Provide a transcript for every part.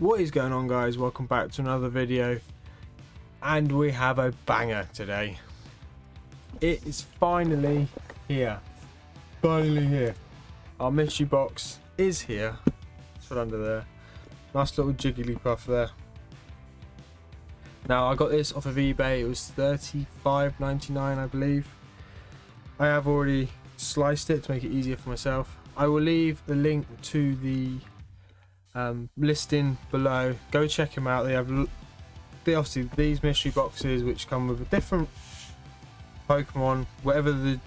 What is going on, guys? Welcome back to another video, and we have a banger today. It is finally here. Our mystery box is here. It's right under there. Nice little Jigglypuff there. Now, I got this off of eBay. It was $35.99, I believe. I have already sliced it to make it easier for myself. I will leave the link to the listing below. Go check them out. They have obviously these mystery boxes which come with a different Pokemon, whatever the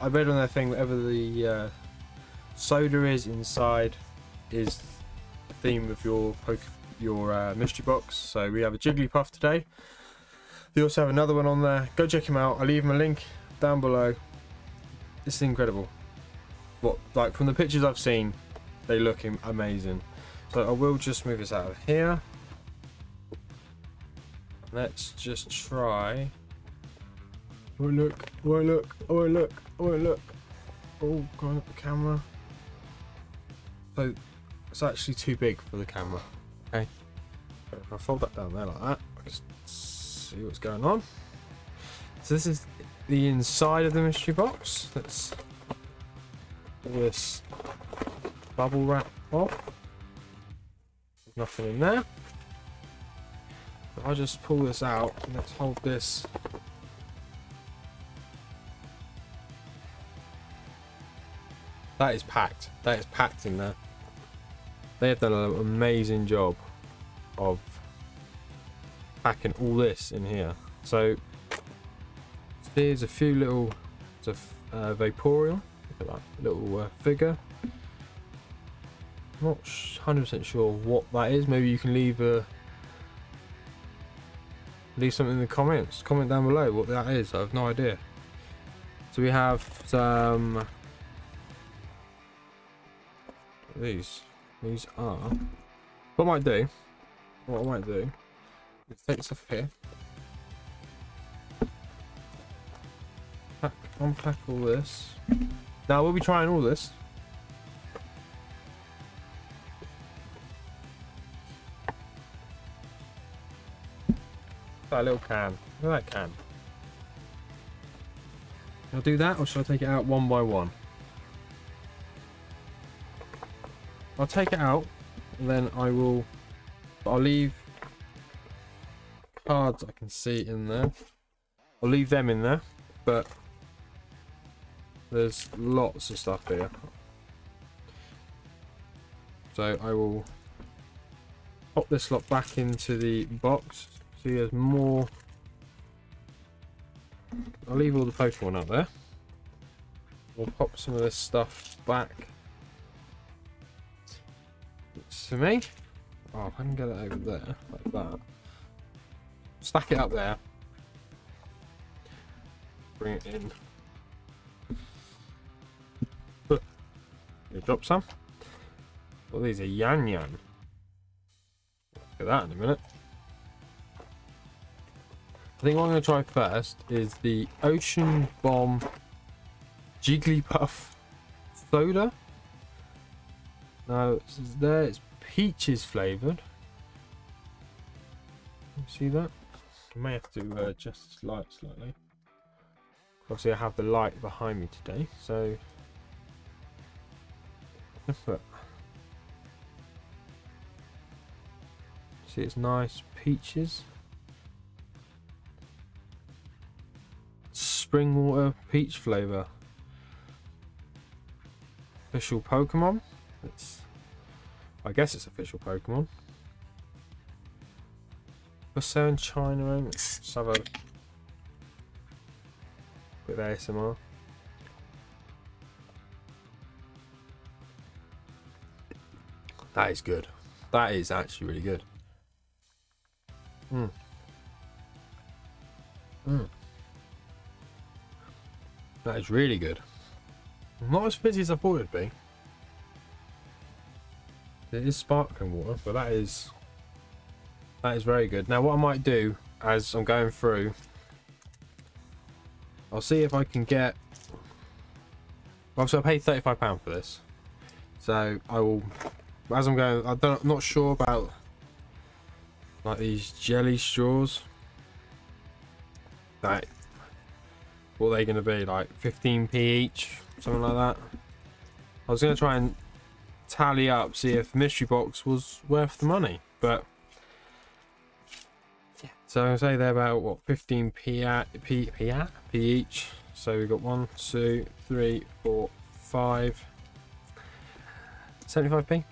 I read on their thing, whatever the soda is inside is the theme of your mystery box. So we have a Jigglypuff today. They also have another one on there. Go check them out. I'll leave them a link down below. This is incredible. What, like, from the pictures I've seen, they look amazing. So I will just move this out of here. Let's just try. Oh look! Oh look! Oh look! Oh look! Oh, going up the camera. So it's actually too big for the camera. Okay. If I fold that down there like that, I just see what's going on. So this is the inside of the mystery box. Let's pull this bubble wrap off. There's nothing in there. So I'll just pull this out and let's hold this. That is packed. That is packed in there. They have done an amazing job of packing all this in here. So there's a few little Vaporeon. Look at that little figure. I'm not 100% sure what that is. Maybe you can leave something in the comments. Comment down below what that is. I have no idea. So we have some. These are. What I might do is take stuff here. Unpack all this. Now we'll be trying all this. That little can. Look at that can. I'll do that, or should I take it out one by one? I'll take it out, and then I'll leave cards I can see in there. I'll leave them in there, but there's lots of stuff here. So I will pop this lot back into the box. See, there's more. I'll leave all the Pokemon out there. We'll pop some of this stuff back to me. Oh, I can get it over there like that. Stack it up there. Bring it in. Drop some. Well, these are Yan. Look at that in a minute. I think what I'm going to try first is the Ocean Bomb Jigglypuff soda. Now it's there. It's peaches flavored. You see that? I may have to adjust this light slightly. Obviously, I have the light behind me today, so see, it's nice peaches. Spring water peach flavor. Official Pokemon. I guess it's official Pokemon. For sale in China. Let's have a bit of ASMR. That is good. That is actually really good. That is really good. Not as fizzy as I thought it would be. It is sparkling water, but that is very good. Now what I might do as I'm going through, I'll see if I can get. Well, so I paid £35 for this, so I will as I'm going, I'm not sure about like these jelly straws. Like, what are they going to be? Like 15p each, something like that. I was going to try and tally up, see if mystery box was worth the money, but yeah. So I say they're about what 15p each. So we've got 1, 2, 3, 4, 5. 75p, I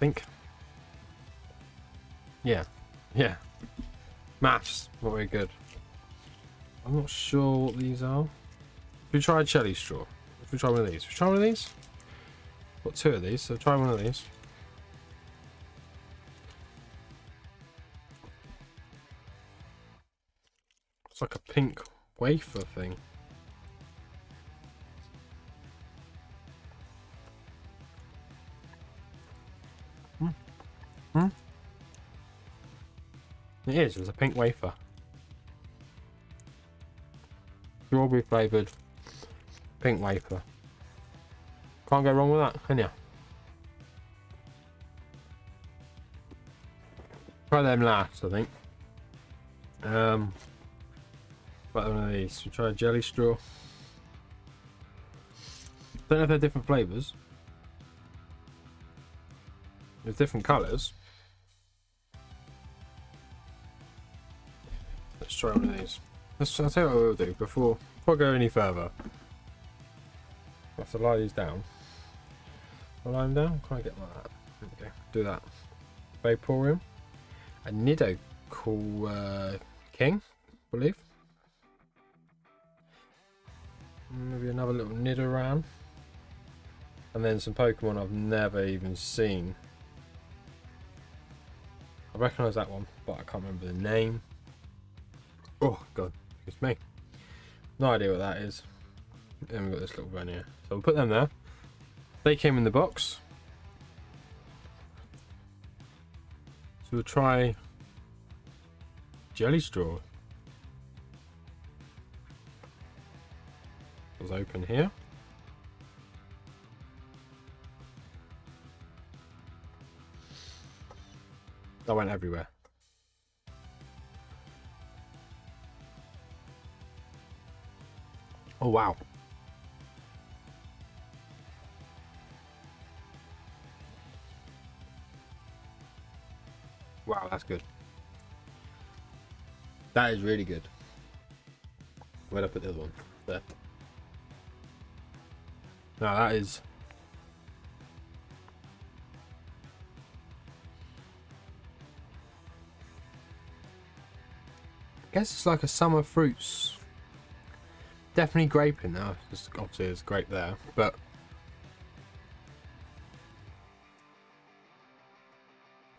think. Yeah, yeah. Maths, not very good. I'm not sure what these are. If we try a jelly straw, if we try one of these, if we try one of these. Got two of these, so try one of these. It's like a pink wafer thing. It is, it's a pink wafer. Strawberry flavoured pink wafer. Can't go wrong with that, can ya? Try them last, I think. What one of these? We'll try a jelly straw. Don't know if they're different flavours. There's different colours. Let's try one of these. I'll tell you what we'll do before I go any further. I have to lie these down. I'll lie them down. Can't get like that. Okay, do that. Vaporeon. A Nidoking, I believe. Maybe another little Nidoran. And then some Pokemon I've never even seen. I recognise that one, but I can't remember the name. Oh god, it's me. No idea what that is. And we've got this little one here. So we'll put them there. They came in the box. So we'll try jelly straw. It was open here. That went everywhere. Oh wow. Wow, that's good. That is really good. Where'd I put the other one? There. Now that is... I guess it's like a summer fruits. Definitely grape in there. Obviously there's grape there, but...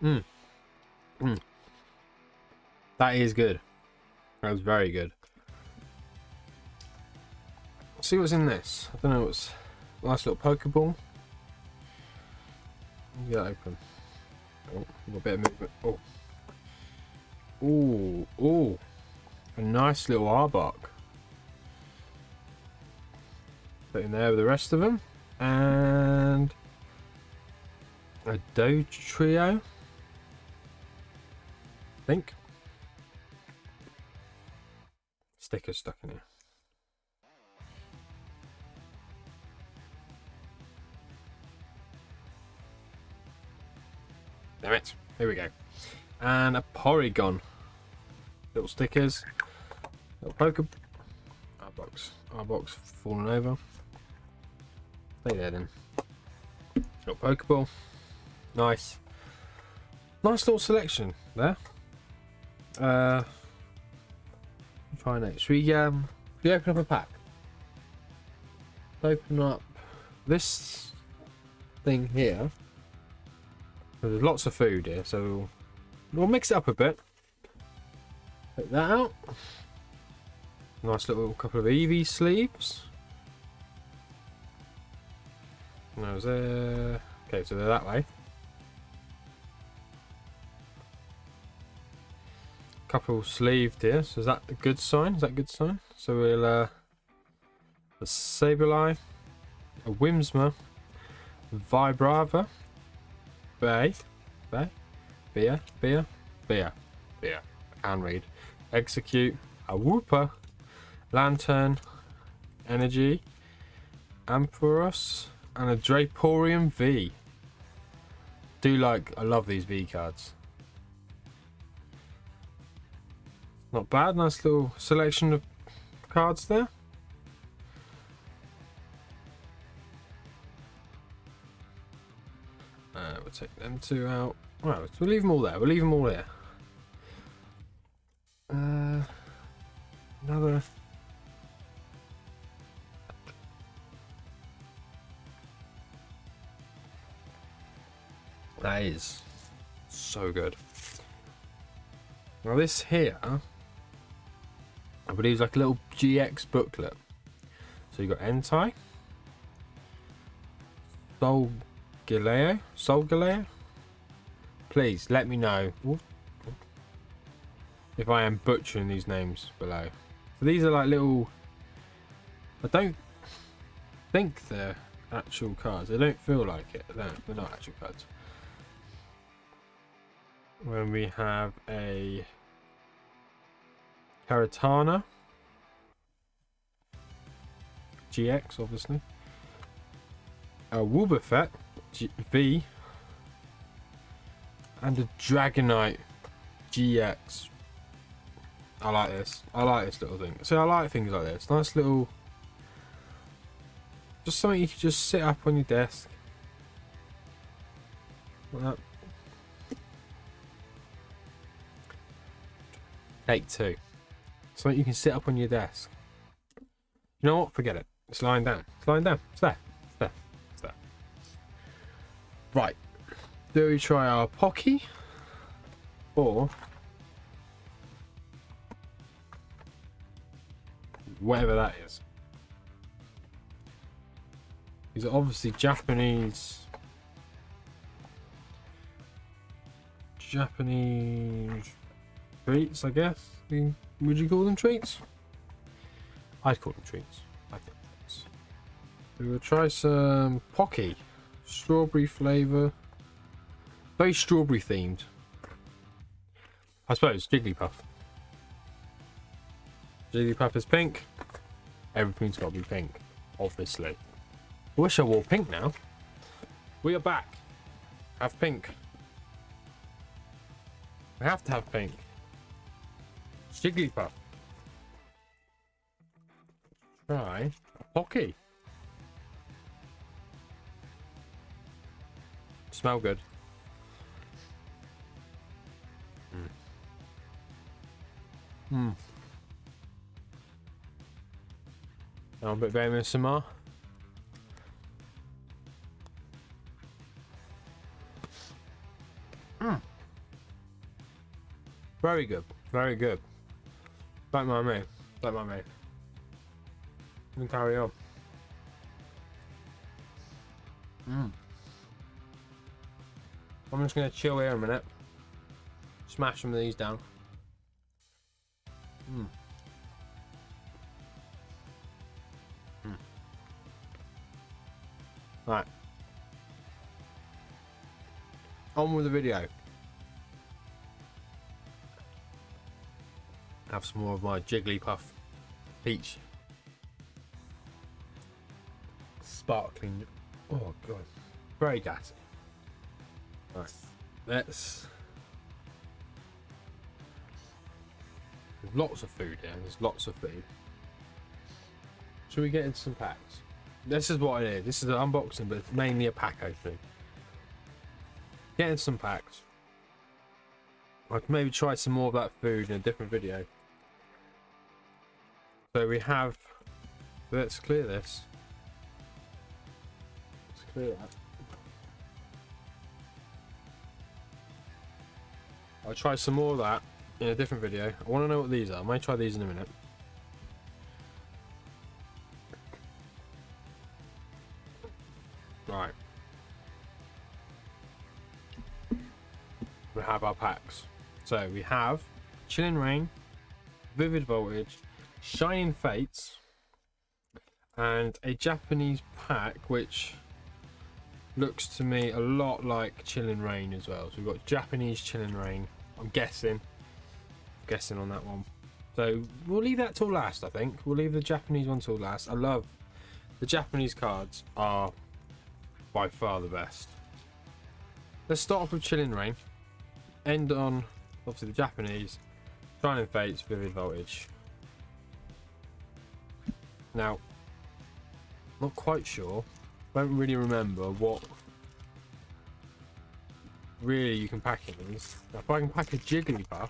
Mmm. Mm. That is good. That was very good. Let's see what's in this. I don't know what's... Nice little Pokeball. Let me get it open. Oh, a little bit of movement. Oh. Ooh, ooh. A nice little Arbok. Put in there with the rest of them. And... A Dodrio. Think stickers stuck in here. Damn it! Here we go. And a Porygon. Little stickers. Little poker. Arbok. Arbok falling over. Stay there then. Little Pokeball. Nice. Nice little selection there. Try next. Should we open up a pack? Open up this thing here. There's lots of food here, so we'll mix it up a bit. Take that out. Nice little couple of Eevee sleeves. No, there. Okay, so they're that way. Couple sleeved here, so is that a good sign? Is that a good sign? So we'll a Sableye, a Whismur, Vibrava, Bear. I can't read. Execute a Wooper, Lanturn, Energy, Ampharos, and a Vaporeon V. I love these V cards. Not bad, nice little selection of cards there. We'll take them two out. Right, we'll leave them all there. We'll leave them all here. Another. That is so good. Now this here, I believe is like a little GX booklet. So you've got Entai, Sol Gileo, Please let me know if I am butchering these names below. So these are like little, I don't think they're actual cards. They don't feel like it. No, they're not actual cards. When we have a Karatana GX, obviously, a Wobuffet V, and a Dragonite GX. I like this. I like this little thing. See, I like things like this. Nice little, just something you can just sit up on your desk like that. Take two. So you can sit up on your desk. You know what? Forget it. It's lying down. It's lying down. It's there. It's there. It's there. Right. Do we try our Pocky? Or whatever that is. These are obviously Japanese treats, I guess. Would you call them treats? I'd call them treats. I think that's. We will try some Pocky. Strawberry flavour. Very strawberry themed. I suppose Jigglypuff. Jigglypuff is pink. Everything's got to be pink, obviously. I wish I wore pink now. We are back. Have pink. We have to have pink. Jigglypuff. Try Pocky. Smell good. A bit very similar. Very good. Very good. Like my mate, like my mate. And carry on. I'm just gonna chill here a minute. Smash some of these down. Right. On with the video. Have some more of my Jigglypuff peach sparkling. Oh god, very gassy. Right, let's. There's lots of food here. There's lots of food. Should we get into some packs? This is what it is. This is an unboxing, but it's mainly a pack opening. Get into some packs. I can maybe try some more of that food in a different video. So we have, let's clear this. Let's clear that. I'll try some more of that in a different video. I want to know what these are. I might try these in a minute. Right. We have our packs. So we have Chilling Reign, Vivid Voltage, Shining Fates, and a Japanese pack, which looks to me a lot like Chilling Reign as well. So we've got Japanese Chilling Reign, I'm guessing on that one. So we'll leave that till last, I think. We'll leave the Japanese one till last. I love the Japanese cards are by far the best. Let's start off with Chilling Reign, end on obviously the Japanese, Shining Fates, Vivid Voltage. Now, not quite sure, don't really remember what really you can pack in these. Now, if I can pack a Jigglypuff,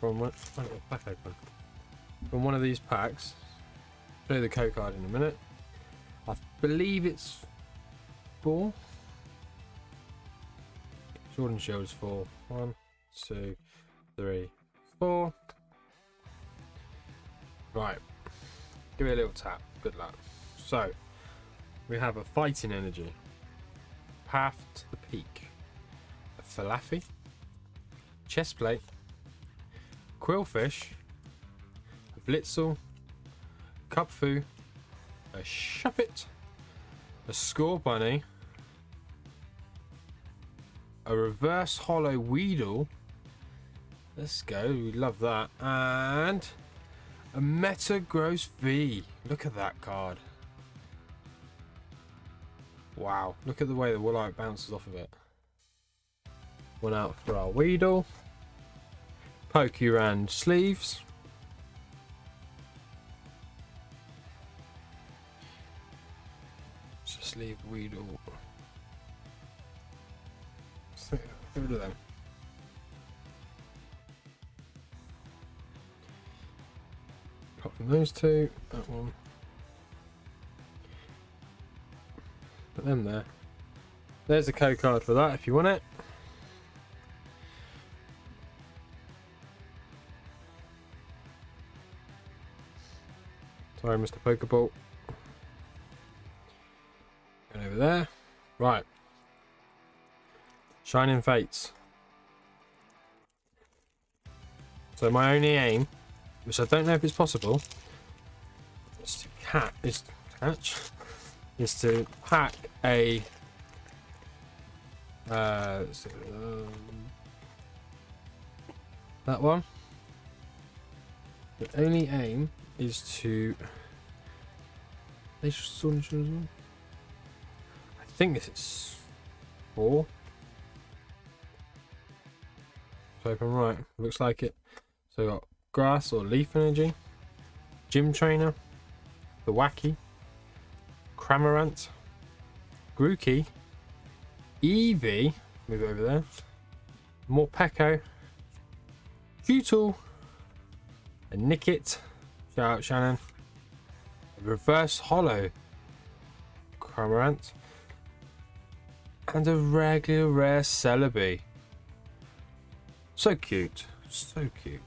from one of these packs, show the code card in a minute. I believe it's 4. Sword and Shield is 4. 1, 2, 3, 4. Right, give it a little tap. Good luck. So we have a Fighting Energy, Path to the Peak, a Falafi, Chestplate, Quillfish, a Blitzel, Cubfu, a Shuppet, a Scorbunny, a Reverse Hollow Weedle. Let's go, we love that. And a Metagross V. Look at that card. Wow, look at the way the Woolite bounces off of it. One out for our Weedle. Pokerand sleeves. Let's just leave Weedle. Get rid of them. Apart from those two, that one. Put them there. There's the code card for that if you want it. Sorry, Mr. Pokeball. Going over there. Right. Shining Fates. So my only aim, which I don't know if it's possible, is to pack a that one. The only aim is to I think this is 4. Let's open right. Looks like it. So we got Grass or Leaf Energy, Gym Trainer, the Wacky, Cramorant, Grookey, Eevee, move it over there, Morpeko, Cutel, a Nickit, shout out Shannon, a Reverse Hollow Cramorant, and a regular rare Celebi. So cute, so cute.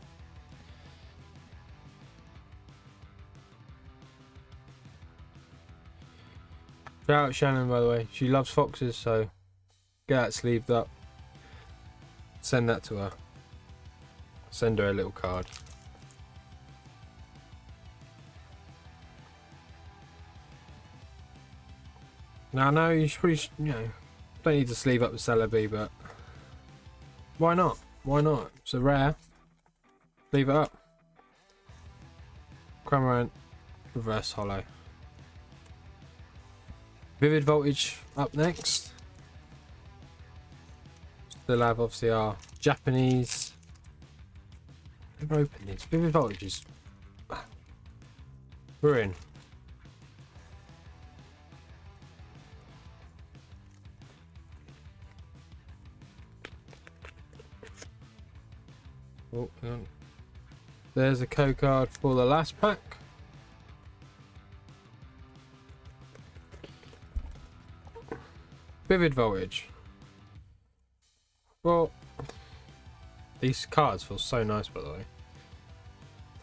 Shout out Shannon, by the way. She loves foxes, so get that sleeved up. Send that to her. Send her a little card. Now, I know you should probably, you know, don't need to sleeve up the Celebi, but why not? Why not? It's a rare. Leave it up. Cramorant, Reverse Hollow. Vivid Voltage up next. Still have obviously our Japanese. Never open these. Vivid Voltage is ruin. Oh, hang on. There's a code card for the last pack. Vivid Voltage. Well, these cards feel so nice, by the way.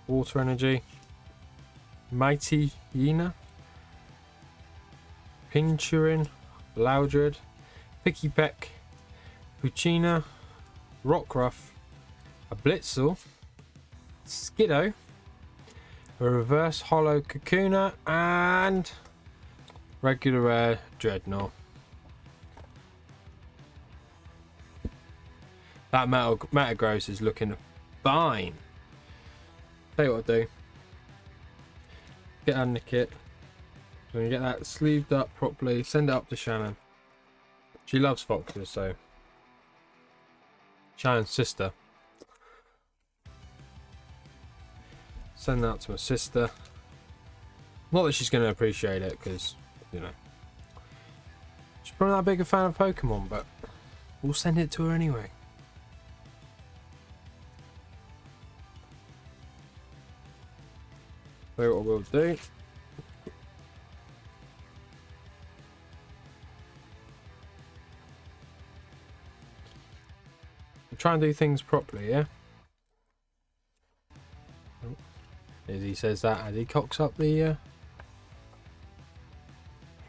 Water Energy, Mighty Yena, Pinchurin, Loudred, Picky Peck, Puccina, Rockruff, a Blitzel, Skiddo, a reverse holo Kakuna, and regular rare Dreadnought. That Metagross is looking fine. Tell you what I'll do. Get that Nickit. So we get that sleeved up properly. Send it up to Shannon. She loves foxes, so. Shannon's sister. Send that to her sister. Not that she's going to appreciate it, because, you know, she's probably not that big a fan of Pokemon, but we'll send it to her anyway. So what we'll do. We'll try and do things properly, yeah? As he says that, as he cocks up the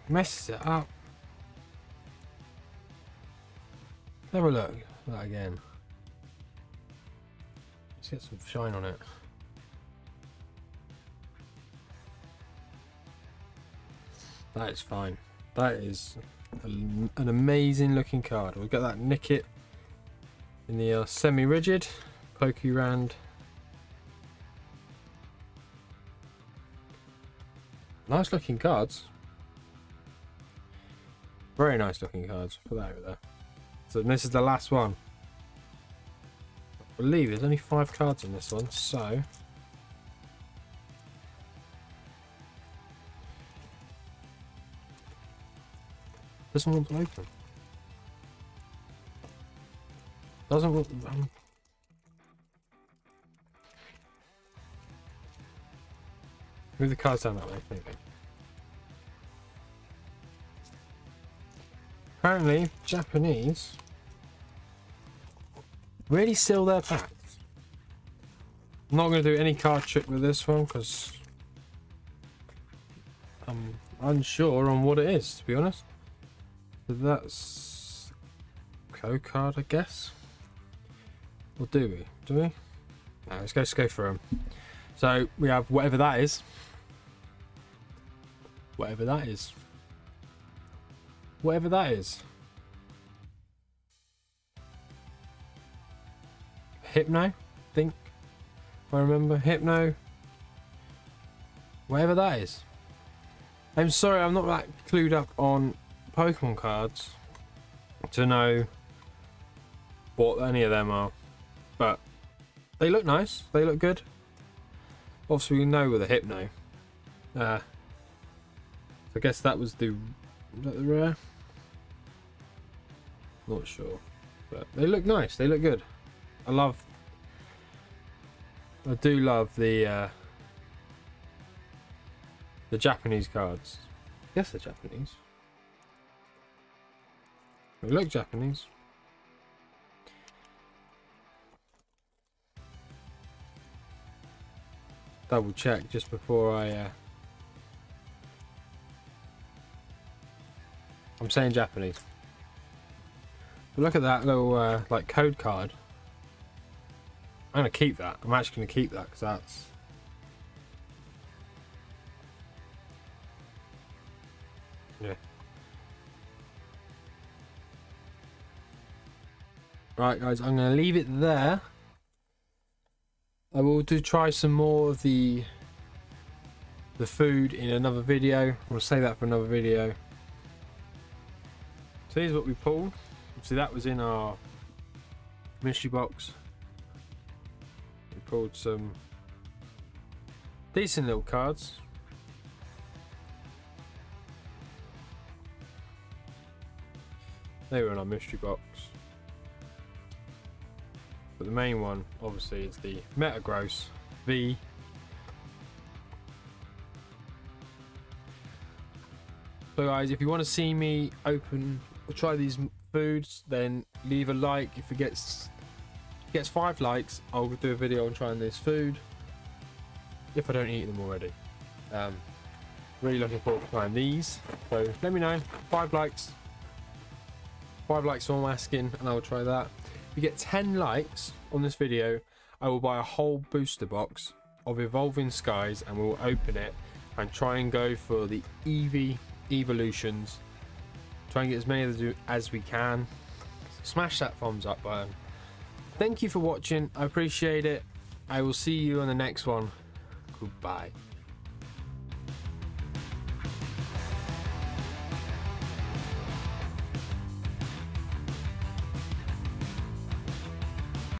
messes it up. Let's have a look at that again. Let's get some shine on it. That is fine. That is an amazing looking card. We've got that Nickit in the semi-rigid Pokérand. Nice looking cards. Very nice looking cards. Put that over there. So this is the last one. I believe there's only 5 cards in this one, so doesn't want to open. Doesn't want to move the cards down that way, maybe. Apparently, Japanese really seal their packs. I'm not going to do any card trick with this one because I'm unsure on what it is, to be honest. So that's co card, I guess. Or do we? Do we? No, let's go for them. So we have whatever that is. Whatever that is. Whatever that is. Hypno, I think. If I remember. Hypno. Whatever that is. I'm sorry, I'm not that clued up on Pokemon cards to know what any of them are. But they look nice. They look good. Obviously, we know with a Hypno. I guess that was the. Was that the rare? Not sure. But they look nice. They look good. I love. I do love the Japanese cards. Yes, they're Japanese. They look Japanese. Double check just before I I'm saying Japanese, but look at that little like code card. I'm gonna keep that. I'm actually gonna keep that because that's yeah. Right guys, I'm gonna leave it there. I will try some more of the food in another video. We'll save that for another video. So here's what we pulled. So that was in our mystery box. We pulled some decent little cards. They were in our mystery box. But the main one, obviously, is the Metagross V. So guys, if you want to see me open or try these foods, then leave a like. If it gets 5 likes, I'll do a video on trying this food. If I don't eat them already. Really looking forward to trying these. So let me know. 5 likes. 5 likes on my skin, and I'll try that. If you get 10 likes on this video, I will buy a whole booster box of Evolving Skies, and we'll open it and try and go for the Eevee evolutions. Try and get as many of them as we can. Smash that thumbs up button. Thank you for watching. I appreciate it. I will see you on the next one. Goodbye.